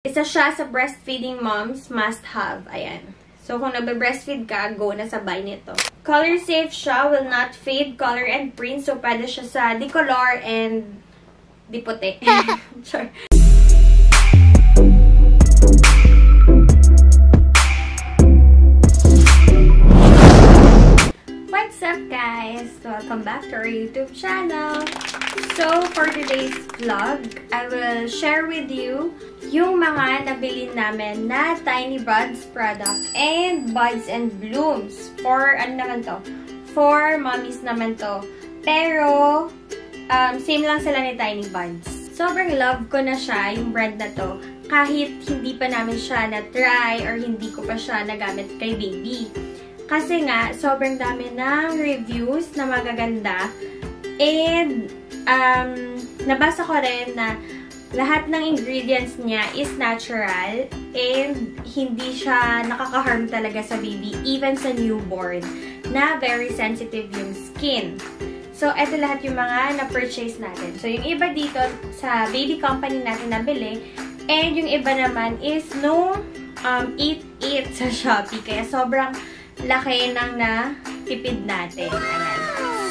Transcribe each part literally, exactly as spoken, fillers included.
Isa siya sa breastfeeding moms must have. Ayan. So, kung nabibreastfeed ka, go na sabay nito. Color safe siya, will not fade, color and print. So, pwede siya sa di-color and di-puti. Sure. What's up, guys? Welcome back to our YouTube channel. So, for today's vlog, I will share with you yung mga nabili namin na Tiny Buds product and Buds and Blooms. For, ano naman to? For mommies naman to. Pero, um, same lang sila ni Tiny Buds. Sobrang love ko na siya, yung brand na to. Kahit hindi pa namin siya na-try or hindi ko pa siya nagamit kay baby. Kasi nga, sobrang dami ng reviews na magaganda. And, Um, nabasa ko rin na lahat ng ingredients niya is natural and hindi siya nakaka-harm talaga sa baby, even sa newborn, na very sensitive yung skin. So, eto lahat yung mga na-purchase natin. So, yung iba dito sa baby company natin nabili, and yung iba naman is no um, eat-eat sa Shopee. Kaya sobrang laki ng natipid natin. Ayan.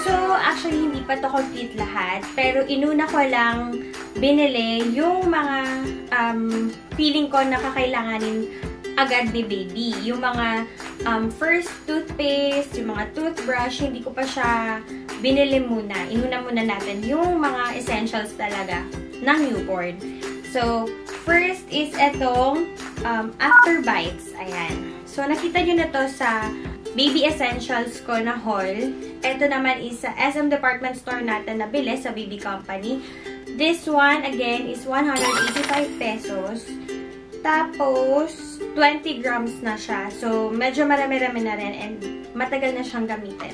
So, actually, hindi pa to complete lahat. Pero, inuna ko lang binili yung mga um, feeling ko na kakailanganin agad ni baby. Yung mga um, first toothpaste, yung mga toothbrush, hindi ko pa siya binili muna. Inuna muna natin yung mga essentials talaga ng newborn. So, first is etong um, After Bites. Ayan. So, nakita nyo na to sa Baby Essentials ko na haul. Ito naman is sa S M Department Store natin nabili sa Baby Company. This one, again, is one hundred eighty-five pesos. Tapos, twenty grams na siya. So, medyo marami-rami na rin and matagal na siyang gamitin.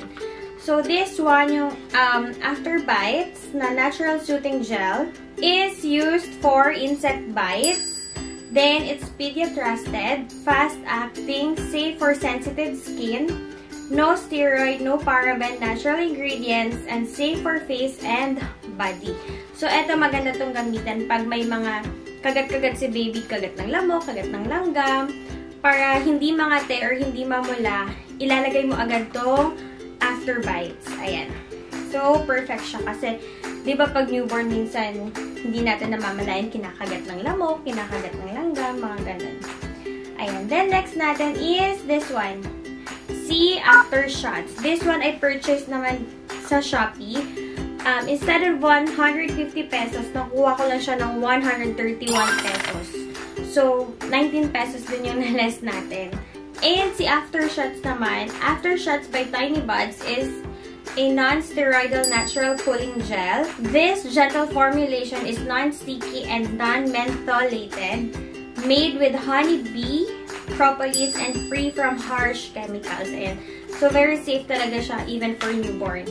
So, this one, yung um, After Bites na Natural Soothing Gel is used for insect bites. Then, it's pediatrusted, fast-acting, safe for sensitive skin, no steroid, no paraben, natural ingredients, and safe for face and body. So, eto maganda tong gamitan pag may mga kagat-kagat si baby, kagat ng lamok, kagat ng langgam, para hindi mangate or hindi mamula, ilalagay mo agad tong After Bites. Ayan. So, perfect siya kasi, di ba pag newborn minsan, hindi natin namamalayan, kinakagat ng lamok, kinakagat ng langgam, mga ganun. Ayan. Then, next natin is this one. Sea Aftershots. This one I purchased naman sa Shopee. Um, instead of one hundred fifty pesos, nakuha ko lang siya ng one hundred thirty-one pesos. So, nineteen pesos din yung na-less natin. And si Aftershots naman, Aftershots by Tiny Buds is a non-steroidal natural cooling gel. This gentle formulation is non-sticky and non-mentholated, made with honey bee, propolis, and free from harsh chemicals. Ayan. So, very safe talaga siya, even for newborn.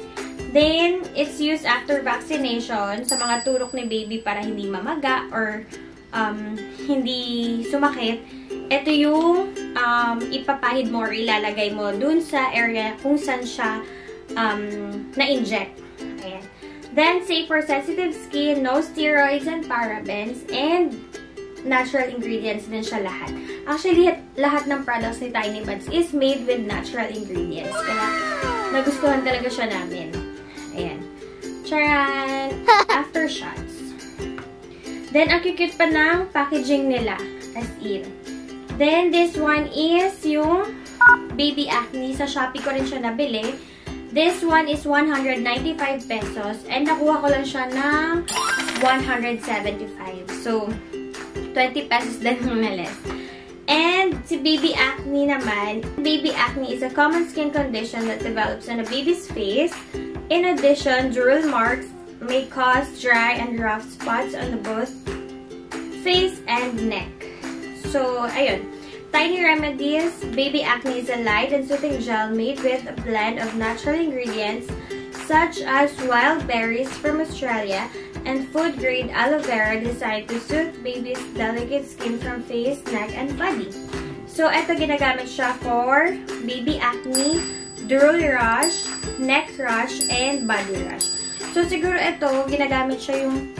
Then, it's used after vaccination sa mga turok ni baby para hindi mamaga or um, hindi sumakit. Ito yung um, ipapahid mo or ilalagay mo dun sa area kung saan siya um, na-inject. Ayan. Then, safe for sensitive skin, no steroids and parabens, and natural ingredients din siya lahat. Actually, lahat ng products ni Tiny Buds is made with natural ingredients. Kaya, nagustuhan talaga siya namin. Ayan. Charan! Aftershots. Then, ang cute pa ng packaging nila. As in. Then, this one is yung Baby Acne. Sa Shopee ko rin siya nabili. This one is one hundred ninety-five pesos and nakuha ko lang siya ng one hundred seventy-five. So, twenty pesos din yung na-less. And si Baby Acne naman, Baby Acne is a common skin condition that develops on a baby's face. In addition, drool marks may cause dry and rough spots on both face and neck. So, ayun. Tiny Remedies Baby Acne is a light and soothing gel made with a blend of natural ingredients such as wild berries from Australia and food-grade aloe vera designed to soothe baby's delicate skin from face, neck, and body. So, eto ginagamit siya for baby acne, drool rash, neck rash, and body rash. So, siguro eto ginagamit siya yung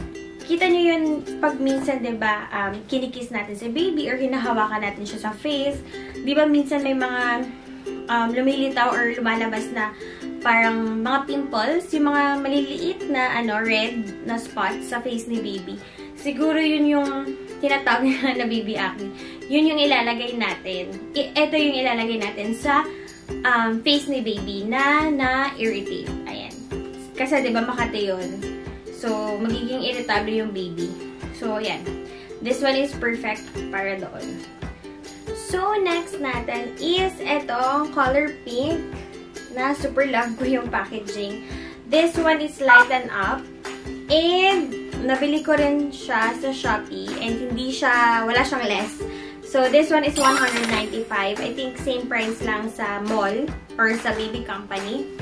Kita nyo yun pag minsan, diba, um, kinikiss natin si baby or hinahawakan natin siya sa face. Diba, minsan may mga um, lumilitaw or lumalabas na parang mga pimples, yung mga maliliit na ano, red na spots sa face ni baby. Siguro yun yung tinatawag na baby acne. Yun yung ilalagay natin. Ito yung ilalagay natin sa um, face ni baby na na-irritate. Ayan. Kasi diba makati yun. So, magiging irritable yung baby. So, ayan. This one is perfect para doon. So, next natin is itong color pink na super love ko yung packaging. This one is Lighten Up. And, nabili ko rin siya sa Shopee. And, hindi siya, wala siyang less. So, this one is one ninety-five. I think same price lang sa mall or sa baby company.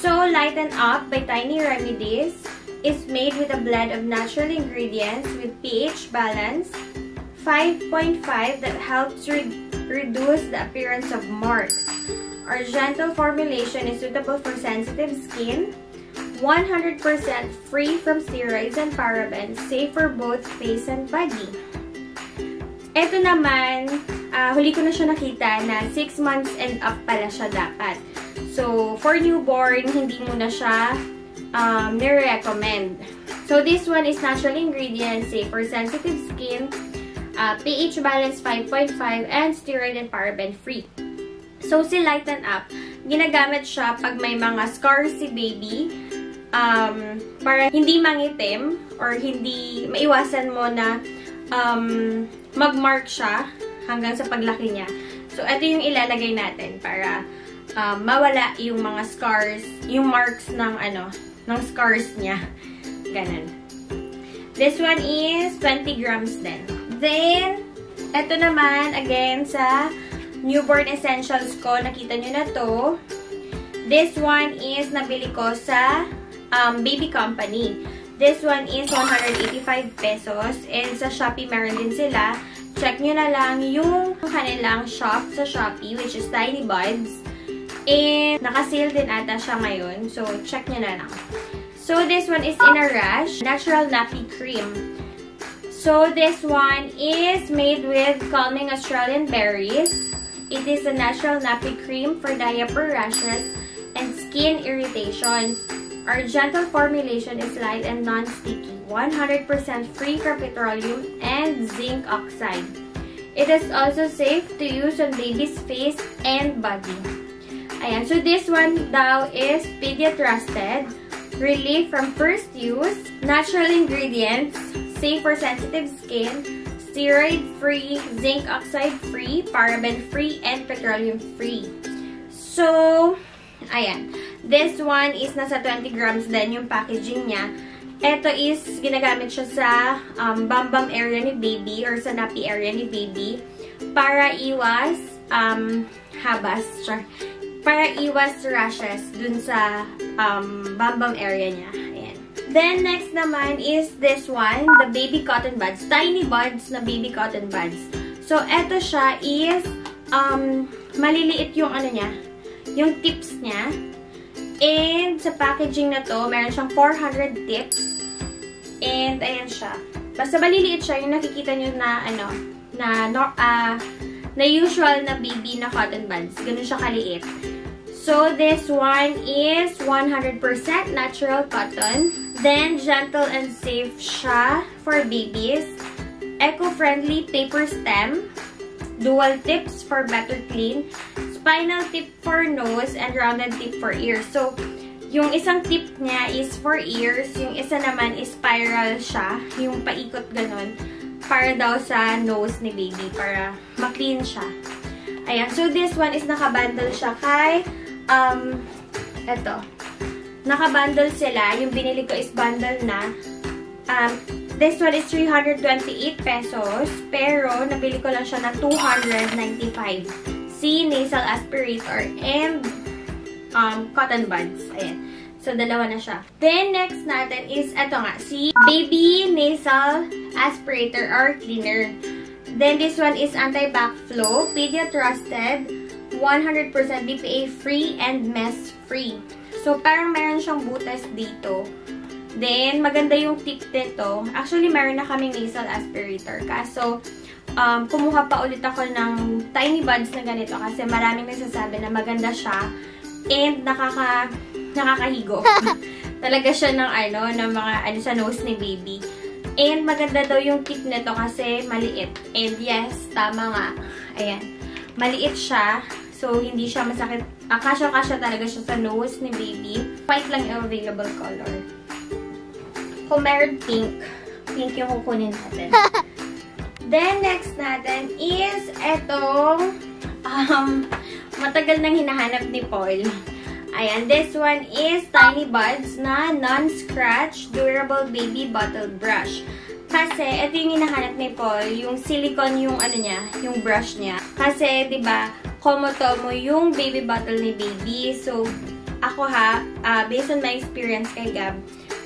So, Lighten Up by Tiny Remedies is made with a blend of natural ingredients with pH balance five point five that helps re reduce the appearance of marks. Our gentle formulation is suitable for sensitive skin, one hundred percent free from steroids and parabens, safe for both face and body. Ito naman, uh, huli ko na siya nakita na six months and up pala siya dapat. So, for newborn, hindi muna siya Um, nire-recommend. So, this one is natural ingredients, safe for sensitive skin, uh, pH balance five point five, and steroid and paraben-free. So, si Lighten Up, ginagamit siya pag may mga scars si baby, um, para hindi mangitim, or hindi, maiwasan mo na um, mag-mark siya hanggang sa paglaki niya. So, ito yung ilalagay natin para um, mawala yung mga scars, yung marks ng ano, ng scars niya. Ganun. This one is twenty grams din. Then, ito naman, again, sa Newborn Essentials ko. Nakita nyo na to. This one is nabili ko sa um, Baby Company. This one is one eighty-five pesos. And sa Shopee, meron din sila. Check nyo na lang yung kanilang shop sa Shopee, which is Tiny Buds. And, naka-sale din ata siya ngayon. So, check nyo na lang. So, this one is In a Rush Natural Nappy Cream. So, this one is made with calming Australian berries. It is a natural nappy cream for diaper rashes and skin irritations. Our gentle formulation is light and non-sticky. one hundred percent free from petroleum and zinc oxide. It is also safe to use on baby's face and body. Ayan, so this one daw is pediatrusted, relief from first use, natural ingredients, safe for sensitive skin, steroid-free, zinc oxide-free, paraben-free, and petroleum-free. So, ayan, this one is nasa twenty grams din yung packaging niya. Ito is, ginagamit siya sa um, bambam area ni baby or sa nappy area ni baby para iwas um, habas, sure. Para iwas rashes dun sa um, bambam area niya. Ayan. Then, next naman is this one, the Baby Cotton Buds. Tiny buds na Baby Cotton Buds. So, eto siya is, um, maliliit yung ano niya, yung tips niya. And, sa packaging na to, meron siyang four hundred tips. And, ayan siya. Basta maliliit siya, yung nakikita nyo na, ano, na, ah, uh, na usual na baby na cotton buds. Ganun siya kaliit. So, this one is one hundred percent natural cotton. Then, gentle and safe siya for babies. Eco-friendly paper stem. Dual tips for better clean. Spinal tip for nose and rounded tip for ears. So, yung isang tip niya is for ears. Yung isa naman is spiral siya. Yung paikot ganun. Para daw sa nose ni baby. Para ma-clean siya. Ayan. So, this one is nakabundle siya kay, um, eto. Nakabundle sila. Yung binili ko is bundle na. Um, this one is three hundred twenty-eight pesos. Pero, nabili ko lang siya na two ninety-five. Si nasal aspirator and um, cotton buds. Ayan. So, dalawa na siya. Then, next natin is, eto nga, si Baby Nasal Aspirator or Cleaner. Then, this one is anti-backflow, pediatrusted, one hundred percent B P A-free, and mess-free. So, parang meron siyang butas dito. Then, maganda yung tip nito. Actually, meron na kaming nasal aspirator. Kaso, um, kumuha pa ulit ako ng tiny buds na ganito kasi maraming nagsasabi na maganda siya and nakaka, nakakahigo. Talaga siya ng, ano, ng mga, ano siya, nose ni baby. And maganda daw yung tip nito kasi maliit. And yes, tama nga. Ayan. Maliit siya. So, hindi siya masakit. Ah, kasya-kasya talaga siya sa nose ni baby. White lang yung available color. Kung meron pink, pink yung kukunin natin. Then, next natin is etong um, matagal nang hinahanap ni Paul. Ayan, this one is Tiny Buds na non-scratch durable baby bottle brush. Kasi, ito yung hinahanap ni Paul, yung silicone yung ano niya, yung brush niya. Kasi, diba, komotomo yung baby bottle ni baby. So, ako ha, uh, based on my experience kay Gab,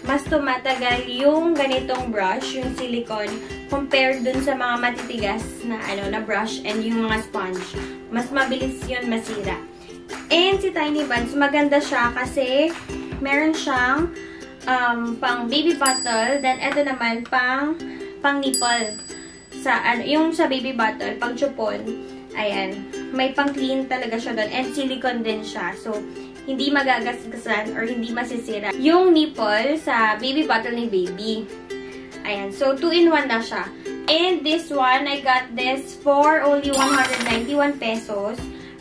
mas tumatagal yung ganitong brush, yung silicone, compared dun sa mga matitigas na ano na brush and yung mga sponge. Mas mabilis yun masira. And si Tiny Buds, maganda siya kasi meron siyang um, pang baby bottle, then eto naman pang pang nipple. Sa, ano, yung sa baby bottle, pang chupon. Ayan. May pang-clean talaga siya doon. And silicone din siya. So, hindi magagasgasan or hindi masisira yung nipple sa baby bottle ni baby. Ayan. So, two in one na siya. And this one, I got this for only one hundred ninety-one pesos.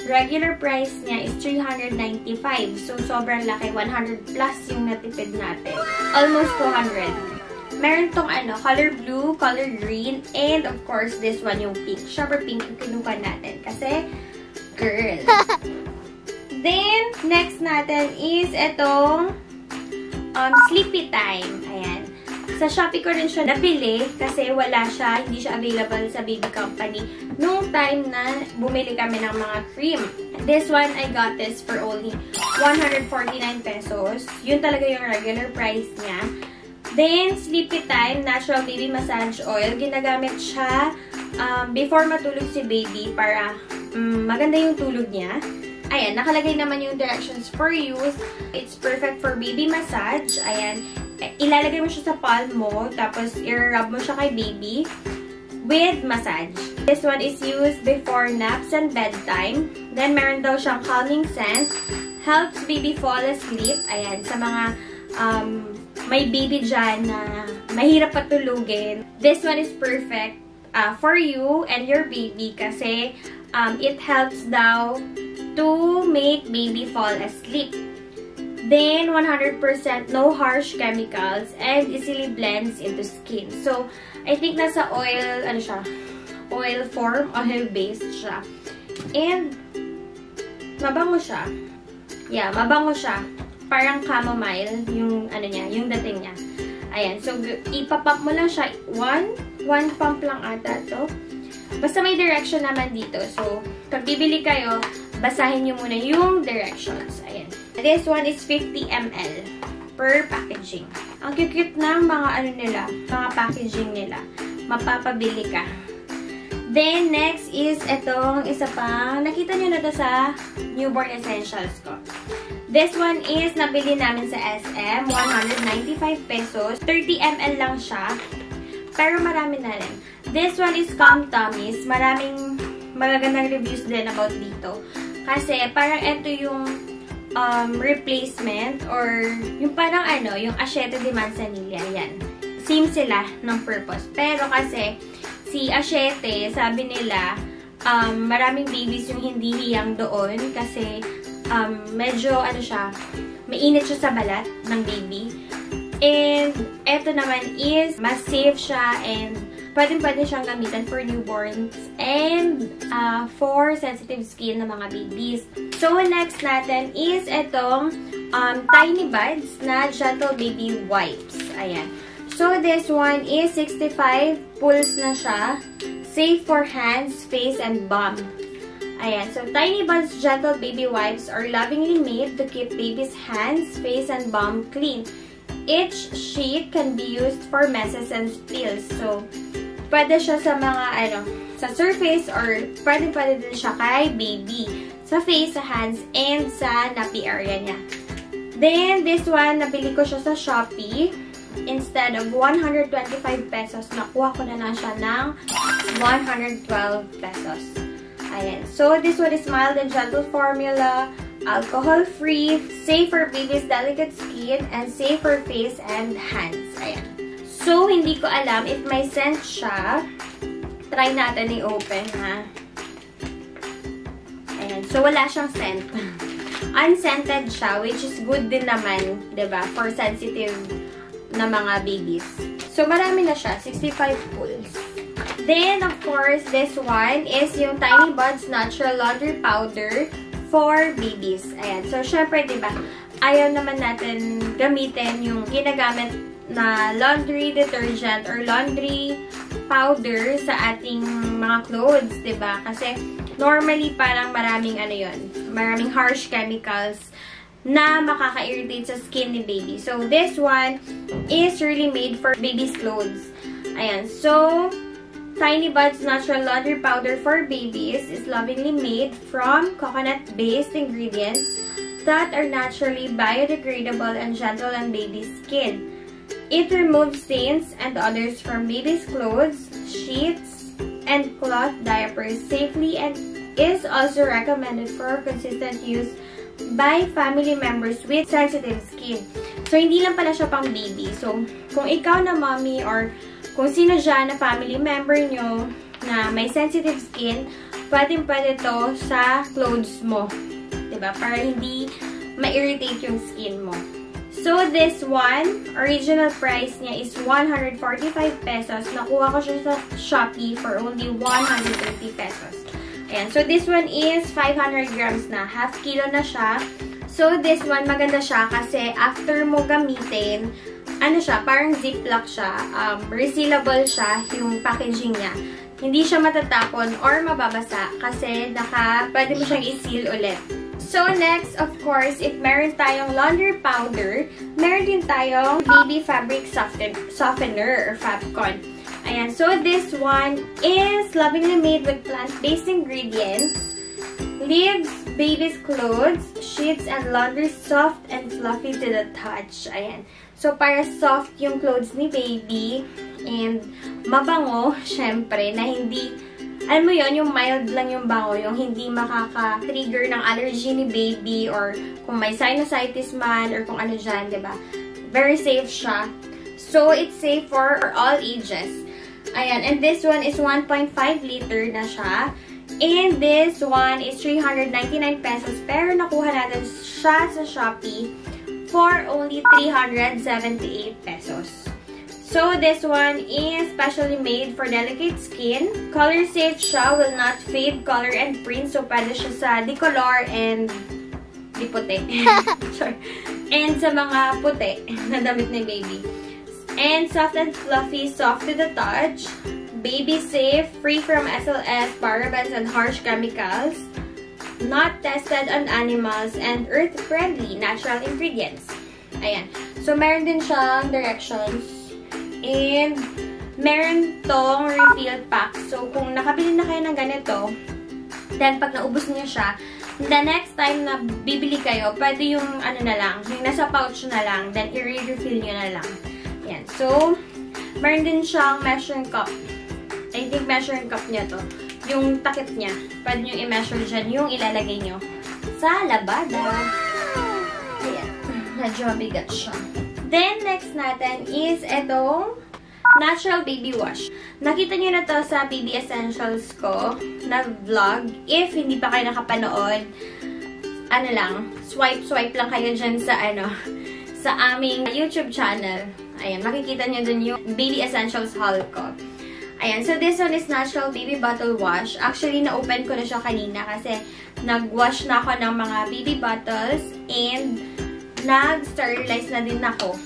Regular price niya is three hundred ninety-five. So, sobrang laki. one hundred plus yung natipid natin. Almost two hundred. Meron tong ano, color blue, color green, and of course, this one, yung pink. Super pink yung kinuha natin kasi girl. Then, next natin is itong um, Sleepy Time. Ayan. Sa Shopee ko rin siya napili kasi wala siya, hindi siya available sa baby company noong time na bumili kami ng mga cream. This one, I got this for only one hundred forty-nine pesos. Yun talaga yung regular price niya. Then, Sleepy Time, Natural Baby Massage Oil. Ginagamit siya um, before matulog si baby para um, maganda yung tulog niya. Ayan, nakalagay naman yung directions for use. It's perfect for baby massage. Ayan, ilalagay mo siya sa palm mo, tapos i-rub mo siya kay baby with massage. This one is used before naps and bedtime. Then, meron daw siyang calming scent. Helps baby fall asleep. Ayan, sa mga um, may baby dyan na mahirap patulugin. This one is perfect uh, for you and your baby kasi um, it helps daw to make baby fall asleep. Then, one hundred percent no harsh chemicals and easily blends into skin. So, I think nasa oil, ano siya? Oil form, oil-based siya. And, mabango siya. Yeah, mabango siya. Parang chamomile yung ano niya, yung dating niya. Ayan, so ipapump mo lang siya. One, one pump lang ata to. Basta may direction naman dito. So, pag bibili kayo, basahin niyo muna yung directions. Ayan. This one is fifty milliliters per packaging. Ang cute-cute ng mga ano nila, mga packaging nila. Mapapabili ka. Then, next is itong isa pang, nakita nyo na to sa Newborn Essentials ko. This one is nabili namin sa S M, one hundred ninety-five pesos. thirty milliliters lang siya, pero marami na rin. This one is Calm Tummies. Maraming magagandang reviews din about dito. Kasi parang ito yung um, replacement or yung parang ano, yung Achete de Manzanilla. Yan. Same sila ng purpose. Pero kasi si Achete, sabi nila, um, maraming babies yung hindi hiyang doon kasi um, medyo, ano siya, mainit siya sa balat ng baby. And, eto naman is, mas safe siya and pwedeng-pwede siyang gamitan for newborns and uh, for sensitive skin ng mga babies. So, next natin is etong um, Tiny Buds na Gentle Baby Wipes. Ayan. So, this one is sixty-five pulls na siya. Safe for hands, face, and bum. Ayan. So, Tiny Buds Gentle Baby Wipes are lovingly made to keep baby's hands, face, and bum clean. Each sheet can be used for messes and spills. So, pwede siya sa mga, ano, sa surface or pwede pwede din siya kay baby. Sa face, sa hands, and sa nappy area niya. Then, this one, nabili ko siya sa Shopee. Instead of one hundred twenty-five pesos, nakuha ko na lang siya ng one hundred twelve pesos. Ayan. So, this one is mild and gentle formula, alcohol-free, safe for baby's delicate skin, and safe for face and hands. Ayan. So, hindi ko alam if may scent siya. Try natin i-open, ha? Ayan. So, wala siyang scent. Unscented siya, which is good din naman, diba? For sensitive na mga babies. So, marami na siya. sixty-five pulls. Then, of course, this one is yung Tiny Buds Natural Laundry Powder for babies. Ayan. So, syempre, diba, ayaw naman natin gamitin yung ginagamit na laundry detergent or laundry powder sa ating mga clothes, diba? Kasi, normally, parang maraming ano yun, maraming harsh chemicals na makaka-irritate sa skin ni baby. So, this one is really made for baby's clothes. Ayan. So, Tiny Buds Natural Laundry Powder for Babies is lovingly made from coconut-based ingredients that are naturally biodegradable and gentle on baby's skin. It removes stains and odors from baby's clothes, sheets, and cloth diapers safely and is also recommended for consistent use by family members with sensitive skin. So, hindi lang pala siya pang baby. So, kung ikaw na mommy or kung sino dyan na family member nyo na may sensitive skin, pwedeng pwede to sa clothes mo. Diba? Para hindi ma-irritate yung skin mo. So, this one, original price niya is one hundred forty-five pesos. Nakuha ko siya sa Shopee for only one hundred twenty pesos. Ayan. So, this one is five hundred grams na. Half kilo na siya. So, this one, maganda siya kasi after mo gamitin, ano siya, parang ziplock siya. Um, resealable siya yung packaging niya. Hindi siya matatapon or mababasa kasi naka, pwede mo siyang i-seal ulit. So, next, of course, if meron tayong laundry powder, meron din tayong baby fabric soften softener or Fabcon. Ayan, so this one is lovingly made with plant-based ingredients, leaves baby's clothes, sheets, and laundry soft and fluffy to the touch. Ayan. So, para soft yung clothes ni baby and mabango, syempre, na hindi, alam mo yun, yung mild lang yung bango, yung hindi makaka-trigger ng allergy ni baby or kung may sinusitis man or kung ano dyan, diba? Very safe siya. So, it's safe for all ages. Ayan, and this one is one point five liter na siya. And this one is three hundred ninety-nine pesos. Pero nakuha natin siya sa Shopee for only three hundred seventy-eight pesos. So, this one is specially made for delicate skin. Color safe siya, will not fade color and print. So, pwede siya sa di-color and di-puti. Sure. And sa mga puti na damit ni baby. And soft and fluffy, soft to the touch. Baby safe, free from S L S, parabens, and harsh chemicals. Not tested on animals and earth-friendly natural ingredients. Ayan. So, meron din siyang directions. And meron tong refill pack. So, kung nakabili na kayo ng ganito, then pag naubos niyo siya, the next time na bibili kayo, pwede yung ano na lang, yung nasa pouch na lang, then i-refill nyo na lang. Ayan. So, meron din siyang measuring cup. I think measuring cup niya to. Yung takip niya. Pwede nyo i-measure dyan yung ilalagay nyo sa labada. Ayan. Medyo mabigat siya. Then, next natin is itong Natural Baby Wash. Nakita nyo na to sa B B Essentials ko na vlog. If hindi pa kayo nakapanood, ano lang, swipe-swipe lang kayo dyan sa ano, sa aming YouTube channel. Ayan, makikita nyo dun yung Baby Essentials haul ko. Ayan, so this one is Natural Baby Bottle Wash. Actually, na-open ko na siya kanina kasi nag-wash na ako ng mga baby bottles and nag-sterilize na din ako.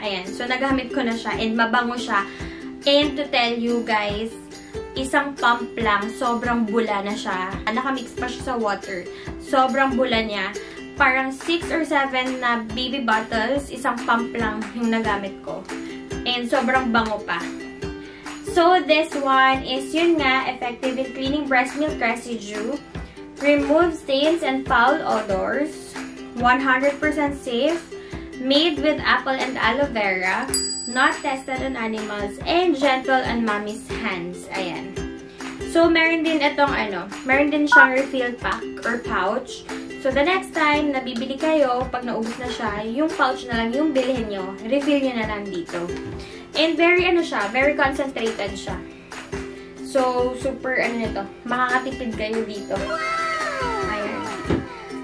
Ayan, so nagamit ko na siya and mabango siya. And to tell you guys, isang pump lang, sobrang bula na siya. Nakamix pa siya sa water. Sobrang bula niya. Parang six or seven na baby bottles, isang pump lang yung nagamit ko. And sobrang bango pa. So, this one is, yun nga, effective in cleaning breast milk residue, remove stains and foul odors, one hundred percent safe, made with apple and aloe vera, not tested on animals, and gentle on mommy's hands. Ayan. So, meron din itong ano, meron din siyang refill pack or pouch. So, the next time na bibili kayo, pag naubos na siya, yung pouch na lang yung bilhin nyo, refill nyo na lang dito. And very ano siya, very concentrated siya. So, super ano nito, makakatipid kayo dito. Ayan.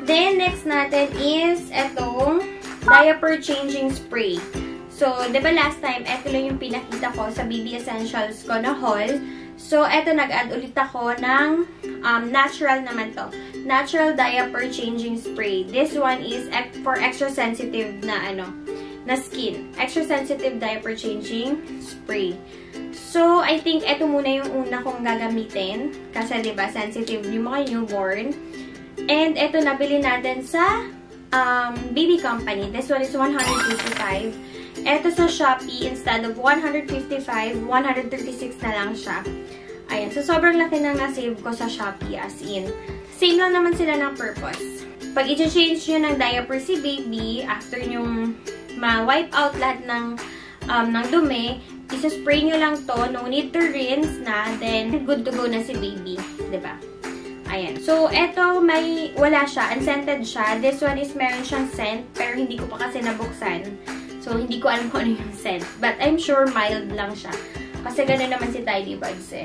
Then, next natin is itong diaper changing spray. So, di ba last time, eto lang yung pinakita ko sa B B Essentials ko na haul. So, eto, nag-add ulit ako ng um, natural naman to. Natural diaper changing spray. This one is for extra sensitive na ano, na skin. Extra sensitive diaper changing spray. So, I think eto muna yung una kong gagamitin. Kasi, di ba, sensitive yung mga newborn. And eto, nabili natin sa um, Baby Company. This one is one fifty-five. Eto sa Shopee, instead of one fifty-five, one thirty-six na lang siya. Ayan. So, sobrang laki na na-save ko sa Shopee, as in. Same lang naman sila ng purpose. Pag i-change nyo ng diaper si baby, after nyong ma-wipe out lahat ng, um, ng dumi, isa-spray nyo lang to. No need to rinse na. Then, good to go na si baby. Diba? Ayan. So, eto, may, wala siya. Unscented siya. This one is meron siyang scent, pero hindi ko pa kasi nabuksan. So, hindi ko alam kung ano yung scent. But, I'm sure mild lang siya. Kasi gano'n naman si Tidy Buds eh.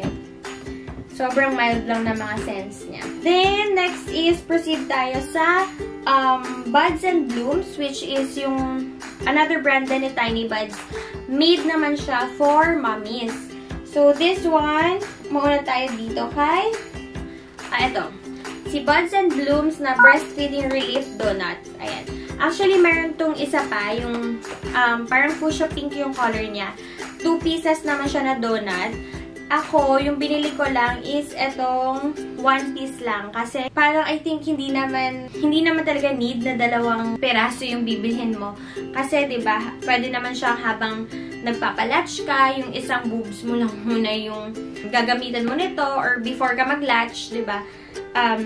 Sobrang mild lang na mga scents niya. Then, next is, proceed tayo sa um, Buds and Blooms, which is yung another brand na ni Tiny Buds. Made naman siya for mommies. So, this one, muna tayo dito kay, ah, eto. Si Buds and Blooms na Breastfeeding Relief Donut. Ayan. Actually, meron tong isa pa, yung um, parang fuchsia pink yung color niya. Two pieces naman siya na donut. Ako, yung binili ko lang is etong one piece lang. Kasi parang I think hindi naman, hindi naman talaga need na dalawang peraso yung bibilhin mo. Kasi diba, pwede naman siya habang nagpapalatch ka, yung isang boobs mo lang muna yung gagamitan mo nito. Or before ka maglatch, diba, um,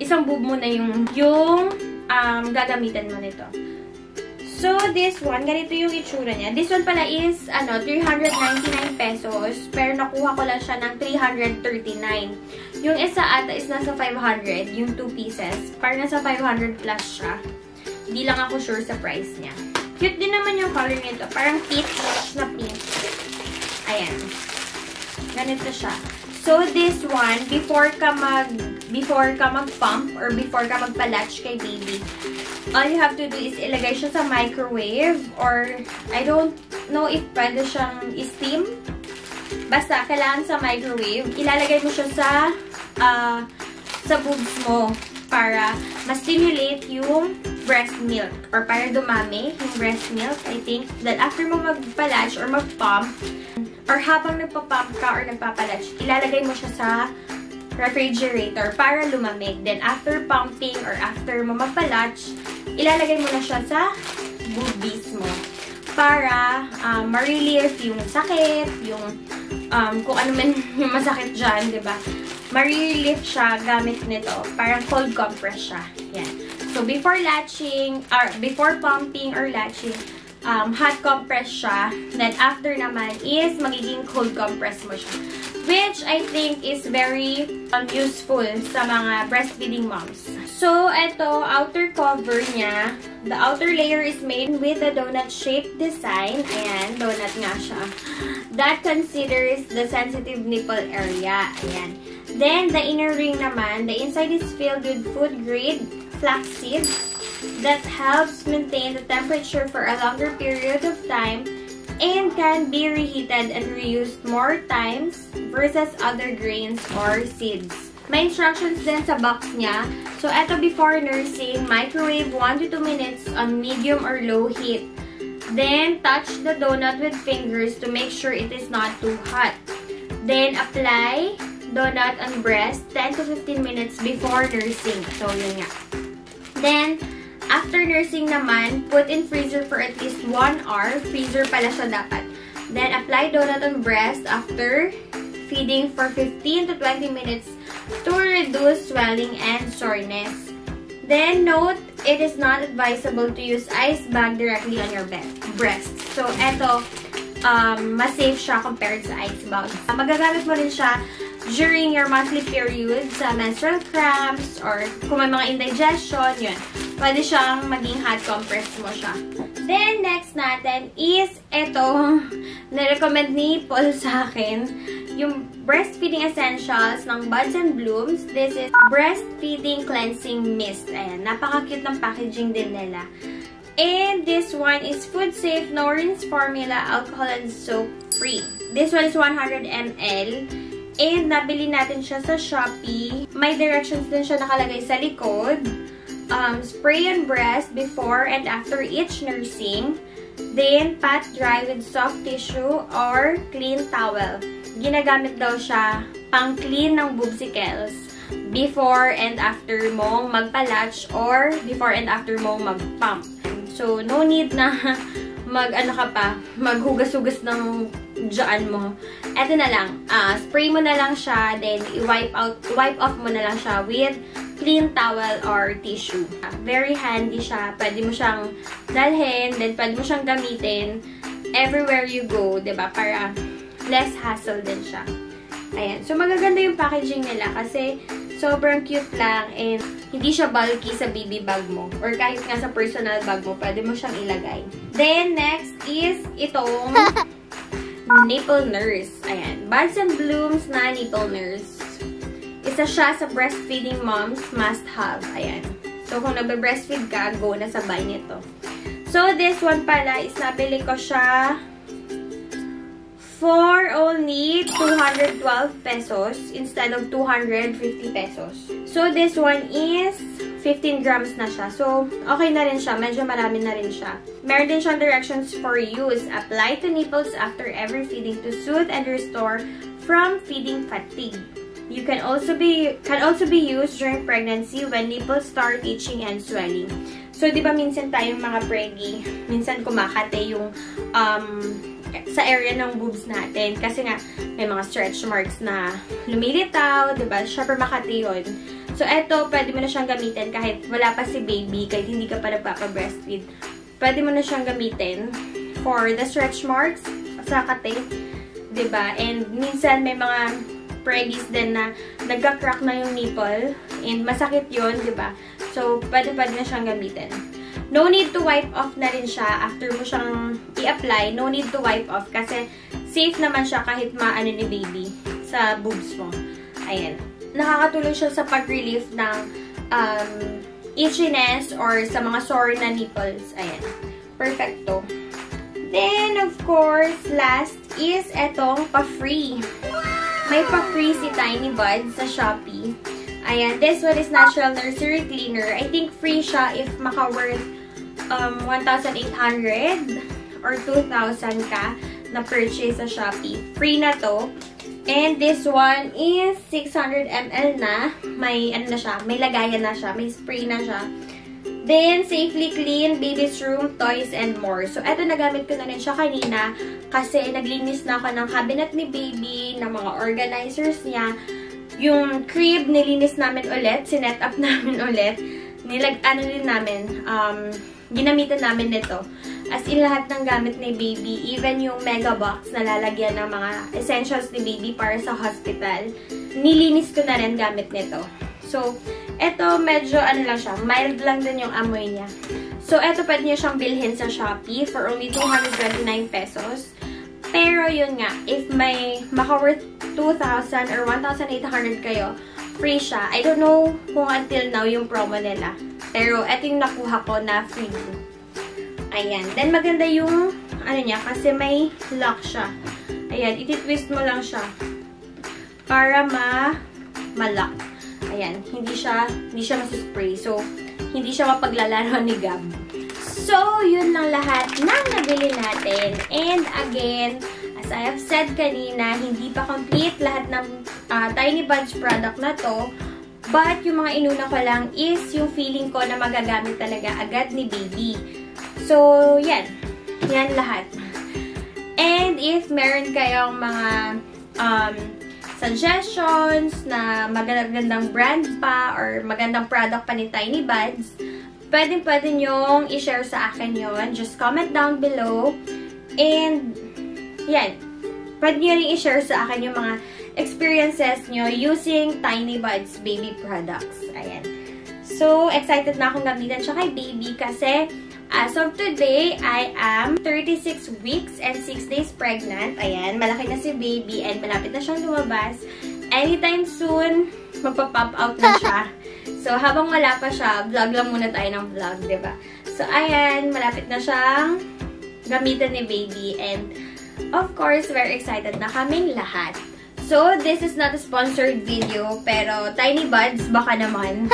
isang boob mo na yung yung... Um, gagamitan mo nito. So, this one, ganito yung itsura niya. This one pala is, ano, three ninety-nine pesos, pero nakuha ko lang siya ng three thirty-nine. Yung isa ata is nasa five hundred, yung two pieces. Parang nasa five hundred plus siya. Hindi lang ako sure sa price niya. Cute din naman yung color nito. Parang peach na pink. Ayan. Ganito siya. So, this one, before ka mag- before ka mag-pump or before ka magpalatch kay baby, all you have to do is ilagay siya sa microwave or I don't know if pwede siyang i-steam. Basta, kailangan sa microwave. Ilalagay mo siya sa, uh, sa boobs mo para ma-stimulate yung breast milk or para dumami yung breast milk, I think. Then, after mo magpalatch or mag-pump or habang nagpa-pump ka or nagpapalatch, ilalagay mo siya sa refrigerator para lumamig. Then, after pumping or after mo magpalatch, ilalagay mo na siya sa boobies mo para um, ma-relieve yung sakit, yung um, kung ano man yung masakit dyan, diba? Ma-relieve siya gamit nito. Parang cold compress siya. Yan. So, before latching, or before pumping or latching, um, hot compress siya. Then, after naman is magiging cold compress mo siya. Which I think is very um, useful sa mga breastfeeding moms. So, eto, outer cover niya. The outer layer is made with a donut-shaped design. Ayan, donut nga siya. That considers the sensitive nipple area. Ayan. Then, the inner ring naman. The inside is filled with food-grade flax seeds that helps maintain the temperature for a longer period of time and can be reheated and reused more times versus other grains or seeds. May instructions din sa box niya. So, eto before nursing, microwave one to two minutes on medium or low heat. Then, touch the donut with fingers to make sure it is not too hot. Then, apply donut on breast ten to fifteen minutes before nursing. So, yun nga. Then, after nursing naman, put in freezer for at least one hour. Freezer pala siya dapat. Then, apply donut on breast after feeding for fifteen to twenty minutes to reduce swelling and soreness. Then, note, it is not advisable to use ice bag directly on your breast. So, eto, um, mas safe siya compared sa ice bags. Magagamit mo rin siya during your monthly period sa menstrual cramps or kung may mga indigestion, yun. Pwede siyang maging hot compress mo siya. Then, next natin is ito. Nirecommend ni Paul sa akin. Yung Breastfeeding Essentials ng Buds and Blooms. This is Breastfeeding Cleansing Mist. Ayan, napaka-cute ng packaging din nila. And this one is food safe, no rinse formula, alcohol and soap free. This one is one hundred milliliters. And nabili natin siya sa Shopee. May directions din siya nakalagay sa likod. Um, spray on breast before and after each nursing. Then, pat dry with soft tissue or clean towel. Ginagamit daw siya pang clean ng boobsicles before and after mong magpalatch or before and after mong magpump. So, no need na mag, ano ka pa, maghugas-hugas ng dyan mo. Eto na lang, uh, spray mo na lang siya, then i-wipe out, wipe off mo na lang siya with clean towel or tissue. Very handy siya. Pwede mo siyang dalhin, then pwede mo siyang gamitin everywhere you go, diba? Para less hassle din siya. Ayan. So, magaganda yung packaging nila kasi sobrang cute lang and hindi siya bulky sa baby bag mo or kahit nga sa personal bag mo, pwede mo siyang ilagay. Then, next is itong Nipple Nurse. Ayan. Buds and Blooms na Nipple Nurse. Isa siya sa breastfeeding moms must have. Ayan. So, kung nabibreastfeed ka, go na sabay nito. So, this one pala is nabili ko siya for only two hundred twelve pesos instead of two hundred fifty pesos. So, this one is fifteen grams na siya. So, okay na rin siya. Medyo marami na rin siya. Meron din siyang directions for use. Apply to nipples after every feeding to soothe and restore from feeding fatigue. You can also be can also be used during pregnancy when nipples start itching and swelling. So, di ba minsan tayong mga preggy, minsan kumakate yung um, sa area ng boobs natin. Kasi nga, may mga stretch marks na lumilitaw, di ba? Siyempre makate yun. So, eto, pwede mo na siyang gamitin kahit wala pa si baby, kahit hindi ka pa nagpapa-breastfeed. Pwede mo na siyang gamitin for the stretch marks sa kate, di ba? And minsan may mga preggies din na nagka-crack na yung nipple and masakit yun, di ba? So, pwede-pwede na siyang gamitin. No need to wipe off na rin siya after mo siyang i-apply. No need to wipe off kasi safe naman siya kahit maano ni baby sa boobs mo. Ayan. Nakakatulong siya sa pag-relief ng um, itchiness or sa mga sore na nipples. Ayan. Perfecto. Then, of course, last is etong pa-free. May pa-free si Tiny Bud sa Shopee. Ayan, this one is Natural Nursery Cleaner. I think free siya if maka-worth um, one thousand eight hundred or two thousand ka na purchase sa Shopee. Free na to. And this one is six hundred milliliters na. May, ano na siya, may lagayan na siya. May spray na siya. Then, safely clean, baby's room, toys, and more. So, eto, nagamit ko na rin siya kanina kasi naglinis na ako ng cabinet ni baby, ng mga organizers niya. Yung crib, nilinis namin ulit, sinet up namin ulit. Nilag-ano rin namin, um, ginamitan namin nito. As in, lahat ng gamit ni baby, even yung mega box na lalagyan ng mga essentials ni baby para sa hospital, nilinis ko na rin gamit nito. So, eto, medyo, ano lang siya, mild lang din yung amoy niya. So, eto, pwede niyo siyang bilhin sa Shopee for only two hundred twenty-nine pesos. Pero, yun nga, if may maka-worth two thousand or one thousand eight hundred kayo, free siya. I don't know kung until now yung promo nila. Pero, eto yung nakuha ko na free. Ayan. Then, maganda yung, ano niya, kasi may lock siya. Ayan, iti-twist mo lang siya. Para ma, ma-lock. Ayan, hindi siya, hindi siya masuspray. So, hindi siya mapaglalaro ni Gab. So, yun lang lahat ng nabili natin. And again, as I have said kanina, hindi pa complete lahat ng uh, Tiny Buds product na to. But, yung mga inuna ko lang is yung feeling ko na magagamit talaga agad ni baby. So, yan. Yan lahat. And if meron kayong mga um, suggestions na magandang brand pa or magandang product pa ni Tiny Buds, pwedeng-pwede nyong i-share sa akin yon. Just comment down below. And yan, pwede nyo rin i-share sa akin yung mga experiences nyo using Tiny Buds baby products. Ayan. So, excited na akong gamitan siya kay baby kasi as of today, I am thirty-six weeks and six days pregnant. Ayan, malaki na si baby and malapit na siyang lumabas. Anytime soon, magpa-pop out na siya. So, habang wala pa siya, vlog lang muna tayo ng vlog, diba? So, ayan, malapit na siyang gamitan ni baby and of course, we're excited na kaming lahat. So, this is not a sponsored video, pero Tiny Buds, baka naman.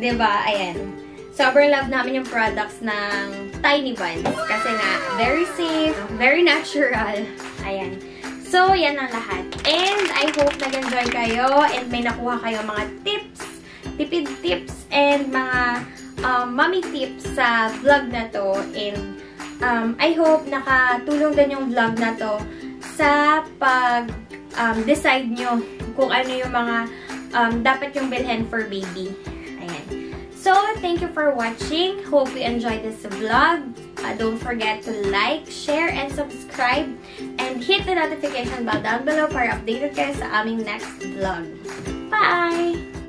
Diba? Ayan. Sobrang love namin yung products ng Tiny Buds. Kasi nga, very safe, very natural. Ayan. So, yan ang lahat. And I hope nag-enjoy kayo and may nakuha kayo mga tips, tipid tips, and mga um, mommy tips sa vlog na to. And um, I hope nakatulong din yung vlog na to sa pag... Um, decide nyo kung ano yung mga um, dapat yung bilhin for baby. Ayan. So, thank you for watching. Hope you enjoyed this vlog. Uh, don't forget to like, share, and subscribe. And hit the notification bell down below para updated kayo sa aming next vlog. Bye!